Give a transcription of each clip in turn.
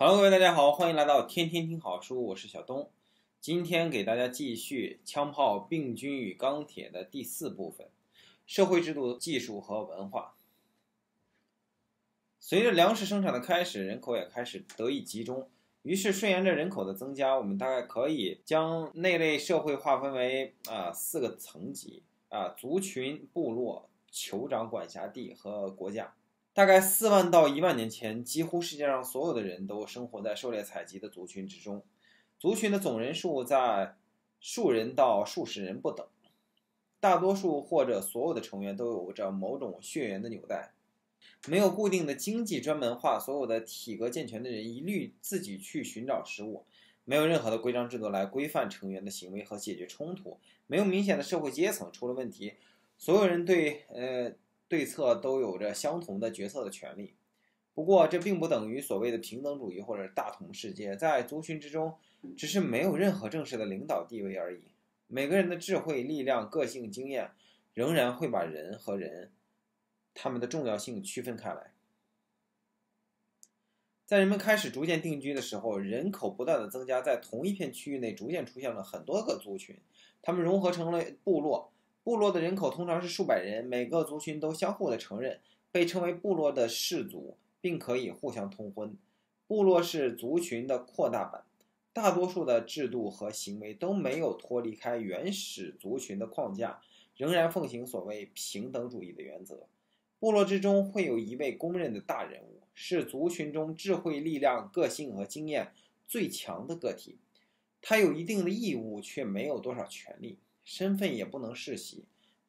Hello， 各位大家好，欢迎来到天天听好书，我是小东。今天给大家继续《枪炮、病菌与钢铁》的第四部分：社会制度、技术和文化。随着粮食生产的开始，人口也开始得以集中。于是，顺沿着人口的增加，我们大概可以将那类社会划分为四个层级族群、部落、酋长管辖地和国家。大概4万到1万年前，几乎世界上所有的人都生活在狩猎采集的族群之中，族群的总人数在数人到数十人不等，大多数或者所有的成员都有着某种血缘的纽带，没有固定的经济专门化，所有的体格健全的人一律自己去寻找食物，没有任何的规章制度来规范成员的行为和解决冲突，没有明显的社会阶层，出了问题，所有人对策都有着相同的决策的权利。不过这并不等于所谓的平等主义或者大同世界，在族群之中只是没有任何正式的领导地位而已。每个人的智慧、力量、个性、经验仍然会把人和人他们的重要性区分开来。在人们开始逐渐定居的时候，人口不断的增加，在同一片区域内逐渐出现了很多个族群，他们融合成了部落。部落的人口通常是数百人，每个族群都相互的承认，被称为部落的氏族，并可以互相通婚。部落是族群的扩大版，大多数的制度和行为都没有脱离开原始族群的框架，仍然奉行所谓平等主义的原则。部落之中会有一位公认的大人物，是族群中智慧、力量、个性和经验最强的个体，他有一定的义务，却没有多少权利。身份也不能世袭，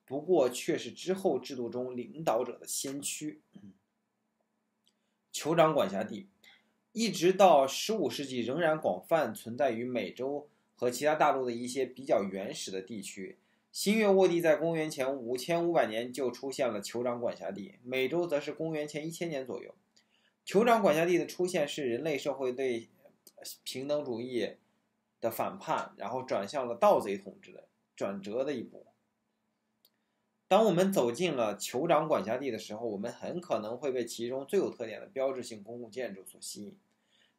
不过却是之后制度中领导者的先驱。酋长管辖地一直到15世纪仍然广泛存在于美洲和其他大陆的一些比较原始的地区。新月沃地在公元前5500年就出现了酋长管辖地，美洲则是公元前1000年左右。酋长管辖地的出现是人类社会对平等主义的反叛，然后转向了盗贼统治的转折的一步。当我们走进了酋长管辖地的时候，我们很可能会被其中最有特点的标志性公共建筑所吸引。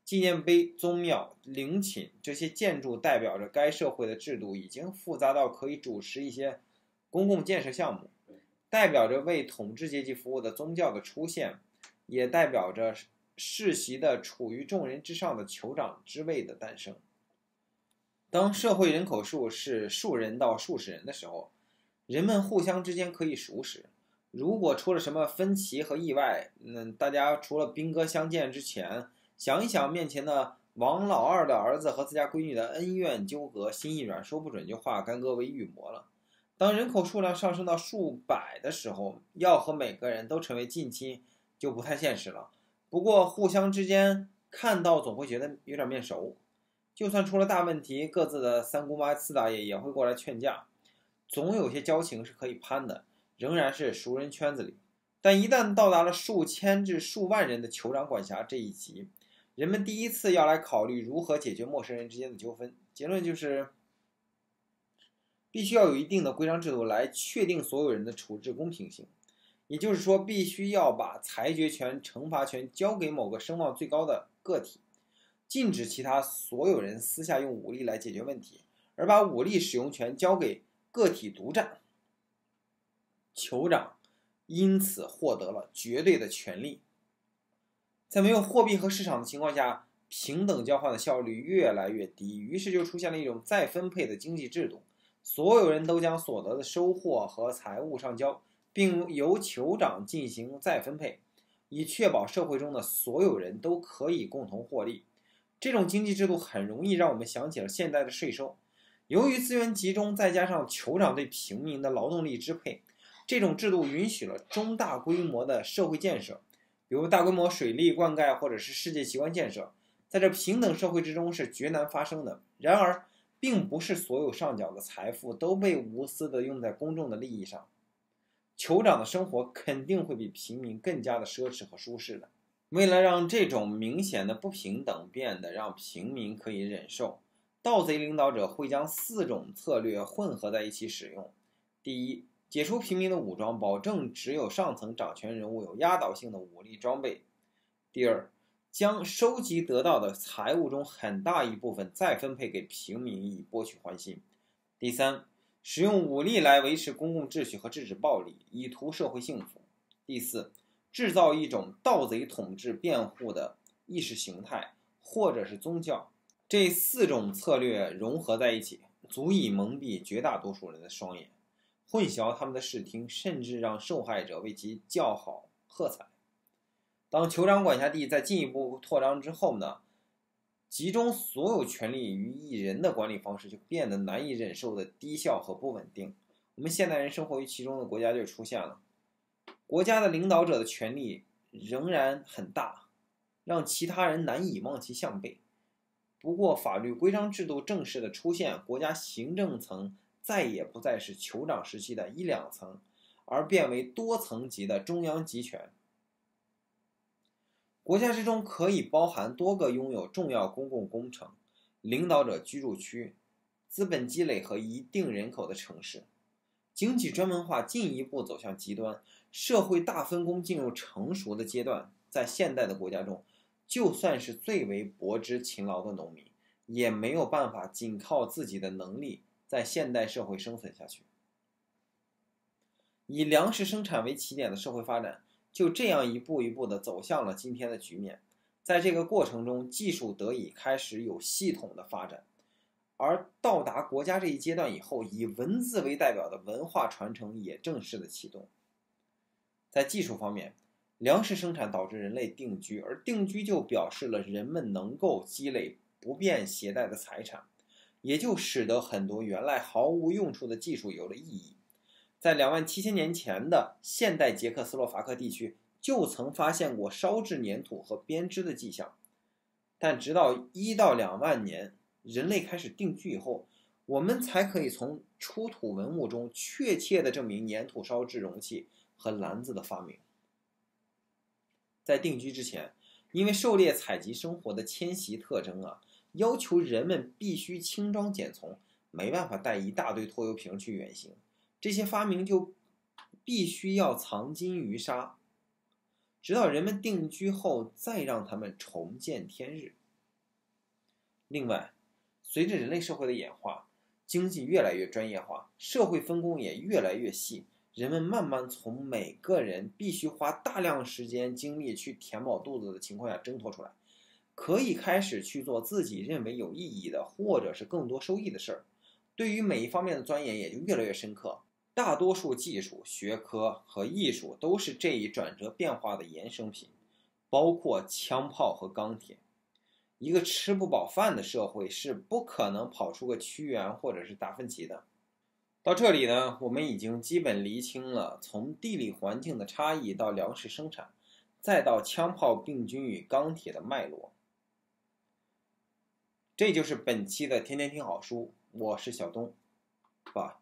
纪念碑、宗庙、陵寝，这些建筑代表着该社会的制度已经复杂到可以主持一些公共建设项目，代表着为统治阶级服务的宗教的出现，也代表着世袭的处于众人之上的酋长之位的诞生。当社会人口数是数人到数十人的时候，人们互相之间可以熟识。如果出了什么分歧和意外，大家除了兵戈相见之前，想一想面前的王老二的儿子和自家闺女的恩怨纠葛，心一软，说不准就化干戈为玉帛了。当人口数量上升到数百的时候，要和每个人都成为近亲就不太现实了。不过互相之间看到总会觉得有点面熟。就算出了大问题，各自的三姑妈四大爷也会过来劝架，总有些交情是可以攀的，仍然是熟人圈子里。但一旦到达了数千至数万人的酋长管辖这一级，人们第一次要来考虑如何解决陌生人之间的纠纷。结论就是必须要有一定的规章制度来确定所有人的处置公平性，也就是说必须要把裁决权、惩罚权交给某个声望最高的个体，禁止其他所有人私下用武力来解决问题，而把武力使用权交给个体独占。酋长因此获得了绝对的权利。在没有货币和市场的情况下，平等交换的效率越来越低，于是就出现了一种再分配的经济制度，所有人都将所得的收获和财物上交，并由酋长进行再分配，以确保社会中的所有人都可以共同获利。这种经济制度很容易让我们想起了现代的税收。由于资源集中，再加上酋长对平民的劳动力支配，这种制度允许了中大规模的社会建设，比如大规模水利灌溉或者是世界奇观建设，在这平等社会之中是绝难发生的。然而，并不是所有上缴的财富都被无私的用在公众的利益上。酋长的生活肯定会比平民更加的奢侈和舒适的。为了让这种明显的不平等变得让平民可以忍受，盗贼领导者会将4种策略混合在一起使用。第一，解除平民的武装，保证只有上层掌权人物有压倒性的武力装备。第二，将收集得到的财物中很大一部分再分配给平民以博取欢心。第三，使用武力来维持公共秩序和制止暴力，以图社会幸福。第四，制造一种盗贼统治辩护的意识形态或者是宗教。这四种策略融合在一起，足以蒙蔽绝大多数人的双眼，混淆他们的视听，甚至让受害者为其叫好喝彩。当酋长管辖地在进一步扩张之后呢，集中所有权力于一人的管理方式就变得难以忍受的低效和不稳定。我们现代人生活于其中的国家就出现了。国家的领导者的权力仍然很大，让其他人难以望其项背。不过，法律规章制度正式的出现，国家行政层再也不再是酋长时期的一两层，而变为多层级的中央集权。国家之中可以包含多个拥有重要公共工程、领导者居住区、资本积累和一定人口的城市。经济专门化进一步走向极端，社会大分工进入成熟的阶段。在现代的国家中，就算是最为薄之勤劳的农民，也没有办法仅靠自己的能力在现代社会生存下去。以粮食生产为起点的社会发展就这样一步一步地走向了今天的局面。在这个过程中，技术得以开始有系统的发展，而到达国家这一阶段以后，以文字为代表的文化传承也正式的启动。在技术方面，粮食生产导致人类定居，而定居就表示了人们能够积累不便携带的财产，也就使得很多原来毫无用处的技术有了意义。在27000年前的现代捷克斯洛伐克地区就曾发现过烧制粘土和编织的迹象，但直到1到2万年人类开始定居以后，我们才可以从出土文物中确切地证明粘土烧制容器和篮子的发明。在定居之前，因为狩猎采集生活的迁徙特征要求人们必须轻装简从，没办法带一大堆拖油瓶去远行，这些发明就必须要藏金于沙，直到人们定居后再让他们重见天日。另外，随着人类社会的演化，经济越来越专业化，社会分工也越来越细，人们慢慢从每个人必须花大量时间精力去填饱肚子的情况下挣脱出来，可以开始去做自己认为有意义的或者是更多收益的事儿。对于每一方面的钻研也就越来越深刻。大多数技术、学科和艺术都是这一转折变化的衍生品，包括枪炮和钢铁。一个吃不饱饭的社会是不可能跑出个屈原或者是达芬奇的。到这里呢，我们已经基本厘清了从地理环境的差异到粮食生产，再到枪炮、病菌与钢铁的脉络。这就是本期的天天听好书，我是小东，拜。